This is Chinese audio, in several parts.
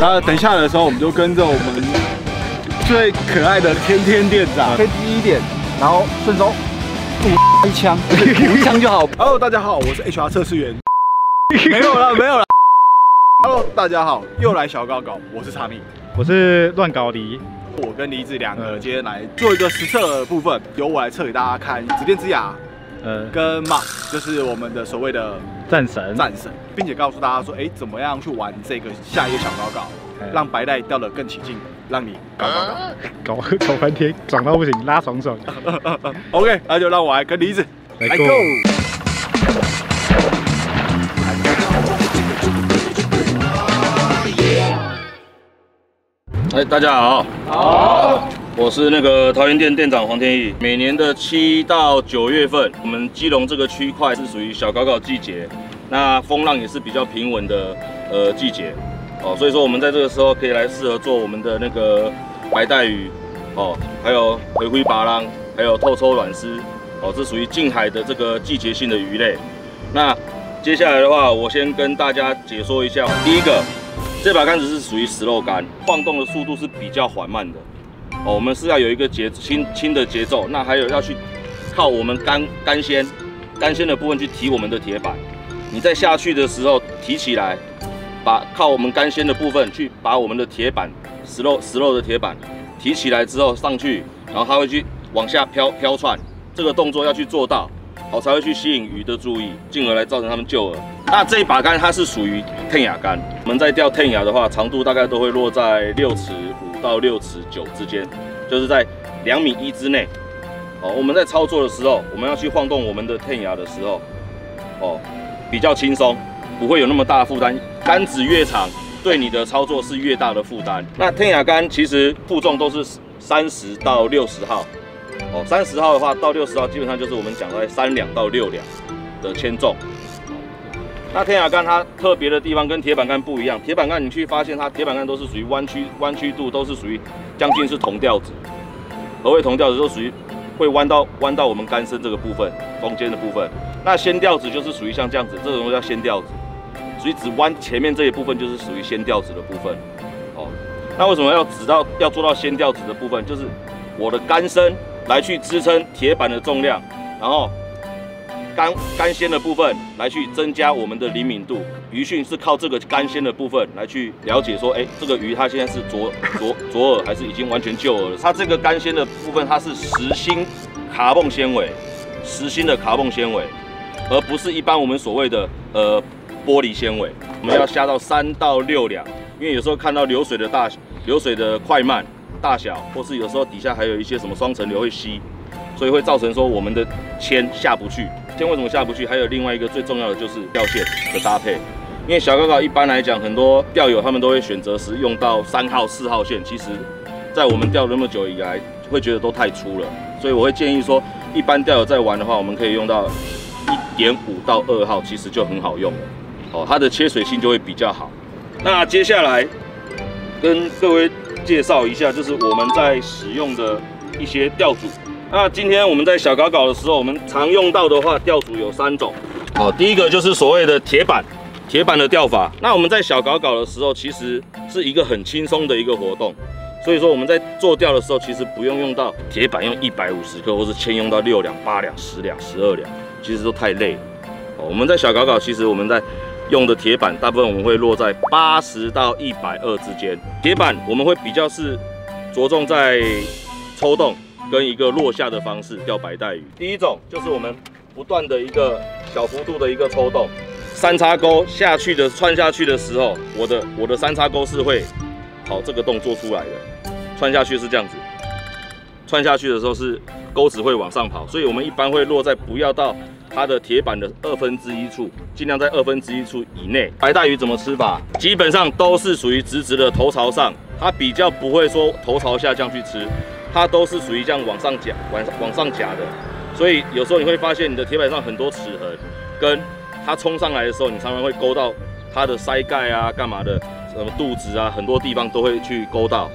然后等下的时候，我们就跟着我们最可爱的天天店长，可以低一点，然后顺手补一枪，补一枪就好。Hello， 大家好，我是 HR 测试员。没有了，没有了。Hello， 大家好，又来小高搞，我是查米，我是乱搞黎。 我跟李子两个今天来做一个实测的部分，由我来测给大家看紫电之牙，跟 Mark 就是我们的所谓的战神，并且告诉大家说，哎，怎么样去玩这个下一个小高高，让白带掉得更起劲，让你搞半天爽到不行，拉爽爽。OK， 那就让我来跟李子来 go。 哎，大家好，好，我是那个桃园店店长黄天义。每年的7到9月份，我们基隆这个区块是属于小高高季节，那风浪也是比较平稳的季节哦，所以说我们在这个时候可以来适合做我们的那个白带鱼哦，还有回灰拔浪，还有透抽卵丝哦，这属于近海的这个季节性的鱼类。那接下来的话，我先跟大家解说一下，第一个。 这把竿子是属于石肉竿，晃动的速度是比较缓慢的哦。我们是要有一个轻的节奏，那还有要去靠我们竿先的部分去提我们的铁板。你在下去的时候提起来，靠我们竿先的部分去把我们的铁板石肉的铁板提起来之后上去，然后它会去往下飘窜，这个动作要去做到，好才会去吸引鱼的注意，进而来造成它们就饵。 那这一把竿它是属于天涯竿，我们在钓天涯的话，长度大概都会落在6尺5到6尺9之间，就是在2.1米之内。哦，我们在操作的时候，我们要去晃动我们的天涯的时候，哦，比较轻松，不会有那么大的负担。竿子越长，对你的操作是越大的负担。那天涯竿其实负重都是30到60号，哦，30号的话到60号基本上就是我们讲的3两到6两的铅重。 那天涯竿它特别的地方跟铁板竿不一样，铁板竿你去发现它铁板竿都是属于弯曲度都是属于将近是铜调子，何谓铜调子都属于会弯到我们竿身这个部分中间的部分。那鲜调子就是属于像这样子，这种叫鲜调子，属于只弯前面这一部分就是属于鲜调子的部分。哦，那为什么要做到鲜调子的部分？就是我的竿身来去支撑铁板的重量，然后。 竿先的部分来去增加我们的灵敏度，鱼讯是靠这个竿先的部分来去了解说，哎，这个鱼它现在是左饵还是已经完全就饵了？它这个竿先的部分它是实心的卡泵纤维，而不是一般我们所谓的玻璃纤维。我们要下到3到6两，因为有时候看到流水的快慢大小，或是有时候底下还有一些什么双层流会吸。 所以会造成说我们的铅下不去，铅为什么下不去？还有另外一个最重要的就是钓线的搭配，因为小高高一般来讲，很多钓友他们都会选择使用到3号、4号线，其实，在我们钓那么久以来，会觉得都太粗了，所以我会建议说，一般钓友在玩的话，我们可以用到1.5到2号，其实就很好用了，哦，它的切水性就会比较好。那接下来跟各位介绍一下，就是我们在使用的一些钓组。 那今天我们在小高高的时候，我们常用到的话，钓组有3种。好，第一个就是所谓的铁板的钓法。那我们在小高高的时候，其实是一个很轻松的一个活动，所以说我们在做钓的时候，其实不用用到铁板用150克，或是铅用到6两、8两、10两、12两，其实都太累了。我们在小高高，其实我们在用的铁板，大部分我们会落在80到120之间。铁板我们会比较是着重在抽动。 跟一个落下的方式钓白带鱼，第一种就是我们不断的一个小幅度的一个抽动，三叉钩下去的穿下去的时候，我的三叉钩是会好这个动作出来的，穿下去是这样子，穿下去的时候是钩子会往上跑，所以我们一般会落在不要到它的铁板的1/2处，尽量在1/2处以内。白带鱼怎么吃法？基本上都是属于直直的头朝上，它比较不会说头朝下这样去吃。 它都是属于这样往上夹的，所以有时候你会发现你的铁板上很多齿痕，跟它冲上来的时候，你常常会勾到它的鳃盖啊、干嘛的，什么肚子啊，很多地方都会去勾到。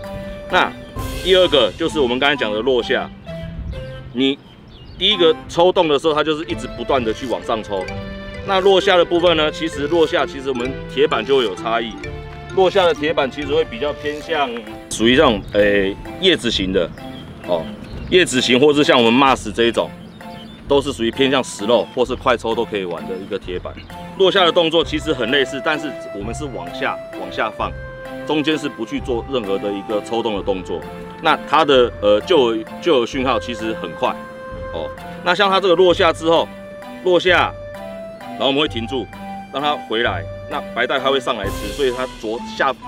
那第二个就是我们刚才讲的落下，你第一个抽动的时候，它就是一直不断的去往上抽。那落下的部分呢，其实落下我们铁板就会有差异。落下的铁板其实会比较偏向属于这种叶子型的哦，叶子型或是像我们 Mars 这一种，都是属于偏向石漏或是快抽都可以玩的一个铁板。落下的动作其实很类似，但是我们是往下放，中间是不去做任何的一个抽动的动作。那它的就有讯号其实很快哦。那像它这个落下之后，落下，然后我们会停住，让它回来。 那白带它会上来吃，所以它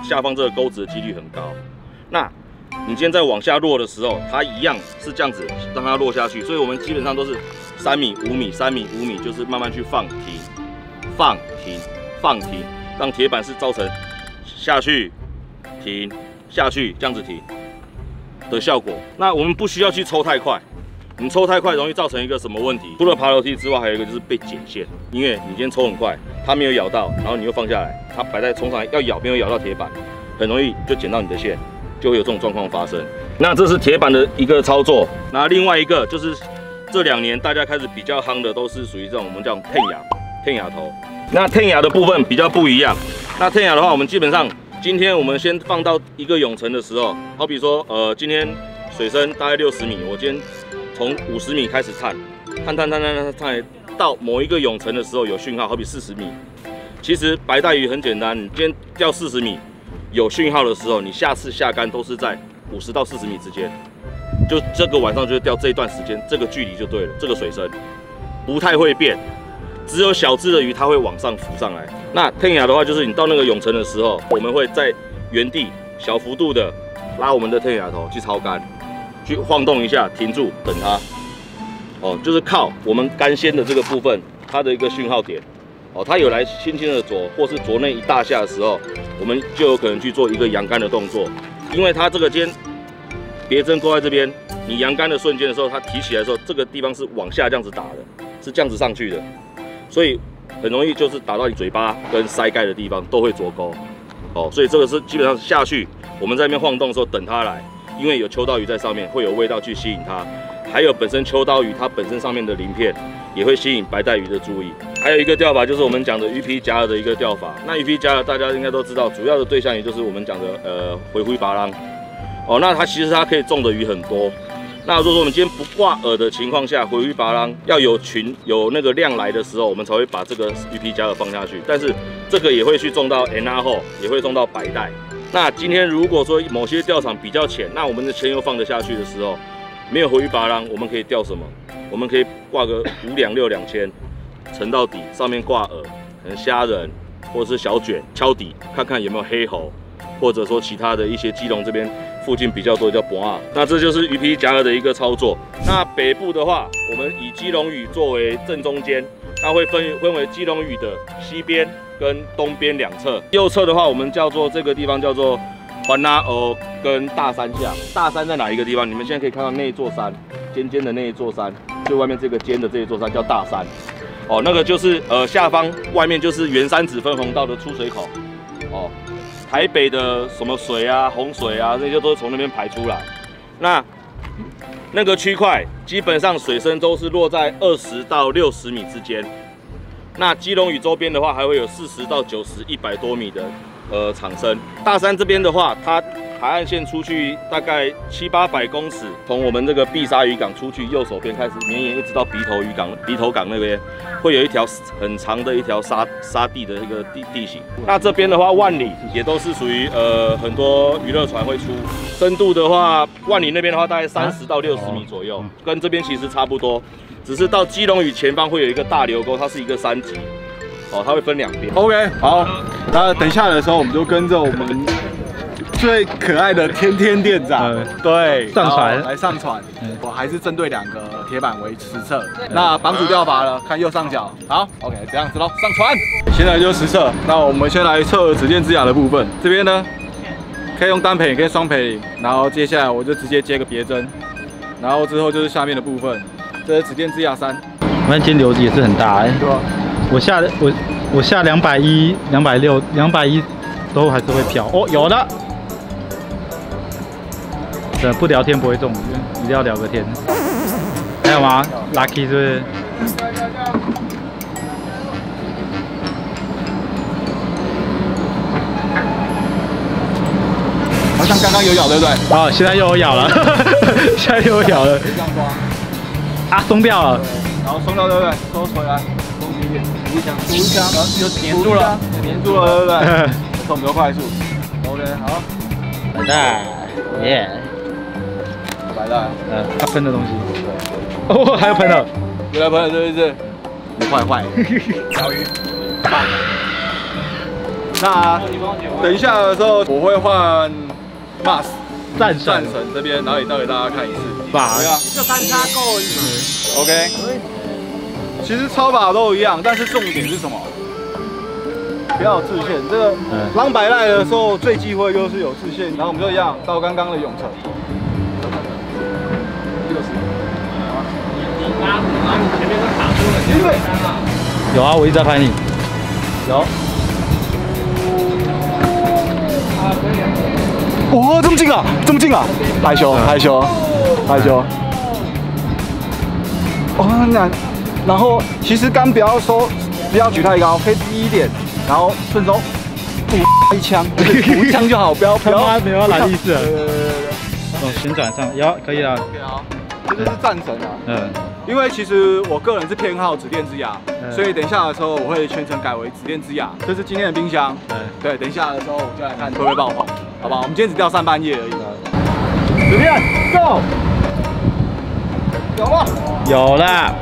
下方这个钩子的几率很高。那你今天在往下落的时候，它一样是这样子让它落下去，所以我们基本上都是3米、5米、3米、5米，就是慢慢去放停、放停、放停，让铁板是造成下去、停、下去这样子停的效果。那我们不需要去抽太快。 你抽太快容易造成一个什么问题？除了爬楼梯之外，还有一个就是被剪线，因为你今天抽很快，它没有咬到，然后你又放下来，它摆在冲上来要咬，没有咬到铁板，很容易就剪到你的线，就会有这种状况发生。那这是铁板的一个操作。那另外一个就是这2年大家开始比较夯的，都是属于这种我们叫天牙头。那天牙的部分比较不一样。那天牙的话，我们基本上今天我们先放到一个泳层的时候，好比说今天水深大概60米，我今天 从50米开始探到某一个泳层的时候有讯号，好比40米。其实白带鱼很简单，你今天钓40米有讯号的时候，你下次下竿都是在50到40米之间，就这个晚上就钓这一段时间，这个距离就对了。这个水深不太会变，只有小只的鱼它会往上浮上来。那天涯的话，就是你到那个泳层的时候，我们会在原地小幅度的拉我们的天涯头去抄竿。 去晃动一下，停住，等它。哦，就是靠我们竿先的这个部分，它的一个讯号点。哦，它有来轻轻的啄，或是啄那一大下的时候，我们就有可能去做一个扬竿的动作。因为它这个尖别针勾在这边，你扬竿的瞬间的时候，它提起来的时候，这个地方是往下这样子打的，是这样子上去的，所以很容易就是打到你嘴巴跟鳃盖的地方都会啄钩。哦，所以这个是基本上下去，我们在那边晃动的时候等它来。 因为有秋刀鱼在上面，会有味道去吸引它，还有本身秋刀鱼它本身上面的鳞片也会吸引白带鱼的注意。还有一个钓法就是我们讲的鱼皮夹饵的一个钓法。那鱼皮夹饵大家应该都知道，主要的对象也就是我们讲的回灰拔浪。哦，那它其实它可以中的鱼很多。那如果说我们今天不挂饵的情况下，回灰拔浪要有那个量来的时候，我们才会把这个鱼皮夹饵放下去。但是这个也会去中到 NR 后，也会中到白带。 那今天如果说某些钓场比较浅，那我们的铅又放得下去的时候，没有回鱼拔浪，我们可以钓什么？我们可以挂个5、2、6、2000，沉到底，上面挂饵，可能虾仁或者是小卷，敲底看看有没有黑猴，或者说其他的一些基隆这边附近比较多的叫博啊。那这就是鱼皮夹饵的一个操作。那北部的话，我们以基隆屿作为正中间，它会分为基隆屿的西边 跟东边两侧，右侧的话，我们叫做这个地方叫做环拉欧跟大山下。大山在哪一个地方？你们现在可以看到那一座山，尖尖的那一座山，最外面这个尖的这一座山叫大山。哦，那个就是下方外面就是圆山子分洪道的出水口。哦，台北的什么水啊、洪水啊，这些都是从那边排出来。那个区块基本上水深都是落在20到60米之间。 那基隆屿周边的话，还会有40到90、100多米的场深。大山这边的话，它海岸线出去大概700、800公尺，从我们这个碧沙渔港出去，右手边开始绵延一直到鼻头港那边，会有一条很长的一条沙地的一个地形。那这边的话，万里也都是属于很多娱乐船会出。深度的话，万里那边的话，大概30到60米左右，跟这边其实差不多。 只是到基隆屿前方会有一个大流沟，它是一个山脊，哦，它会分两边。OK， 好，那等下的时候我们就跟着我们最可爱的天天店长，对，上船来上船。我还是针对2个铁板为实测，那绑主钓法了，看右上角。好 ，OK， 这样子咯，上船。现在就实测，那我们先来测指尖之牙的部分，这边呢可以用单培，可以双培，然后接下来我就直接接个别针，然后之后就是下面的部分。 这是指尖之牙3，那间流子也是很大哎、欸。对啊，我下210、260、210都还是会飘。哦，有了。对，不聊天不会中，一定要聊个天。还有吗 ？Lucky 是不是？像刚刚有咬，对不对？哦，现在又有咬了，现在又有咬了。这样抓。啊，松掉了。然后松掉，对不对？收回来，松紧一点，一下，松一下，然后就粘住了，粘住了，对不对？手比较快速。OK， 好。完蛋，耶！完蛋，嗯，它喷的东西。哦，还有喷的。有来喷了，对不对？你坏坏。小鱼。那等一下的时候，我会换 Mars 战神这边，然后也带给大家看一次。靶呀，就单叉够了。OK。其实超靶都一样，但是重点是什么？不要有制限。这个狼白赖的时候最忌讳就是有制限，然后我们就一样到刚刚的永城。60。你前面都卡住了，因为有啊，我一直在拍你。有。 哇，这么近啊，这么近啊！害羞，害羞，害羞。哦，那然后其实杆不要收，不要举太高，可以低一点，然后顺手补一枪，补一枪就好，不要没有来意思。哦，旋转上，要可以啊。这就是战神啊。嗯。因为其实我个人是偏好指电之牙，所以等一下的时候我会全程改为指电之牙。这是今天的冰箱。对，等一下的时候我就来看会不会爆棚。 好吧，我们今天只钓上半夜而已。子健 ，Go！ 有了，有了。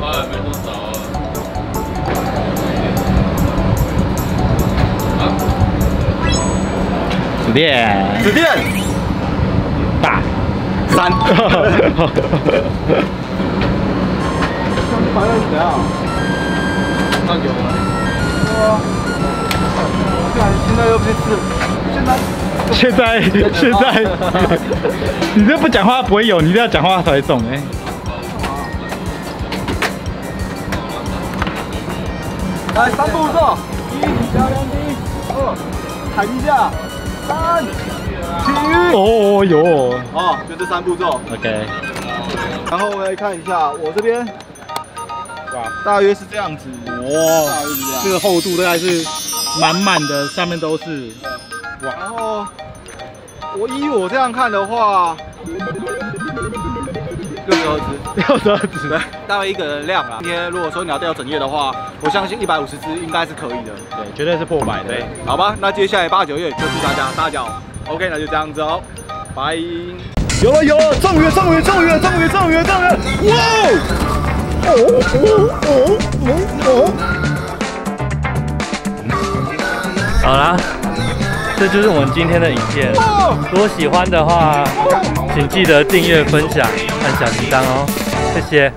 没多少啊。子健，大三。反正怎样？那有了。哇！现在又被刺。 现在，你这不讲话不会有，你这要讲话才中哎。来三步骤，1、2、1、2，弹一下，3、起。哦哟，哦，就这三步骤。OK。然后我们来看一下，我这边，哇，大约是这样子。哇，这个厚度大概是满满的，上面都是。 然后，依我这样看的话，62只，大概一个人量啊。今天如果说你要钓整夜的话，我相信150只应该是可以的，对，绝对是破百的。对，好吧，那接下来8、9月就祝大家大脚。OK， 那就这样子哦，拜。有了，中鱼！哇！哦！好啦。 这就是我们今天的影片。如果喜欢的话，请记得订阅、分享、按小铃铛哦。谢谢。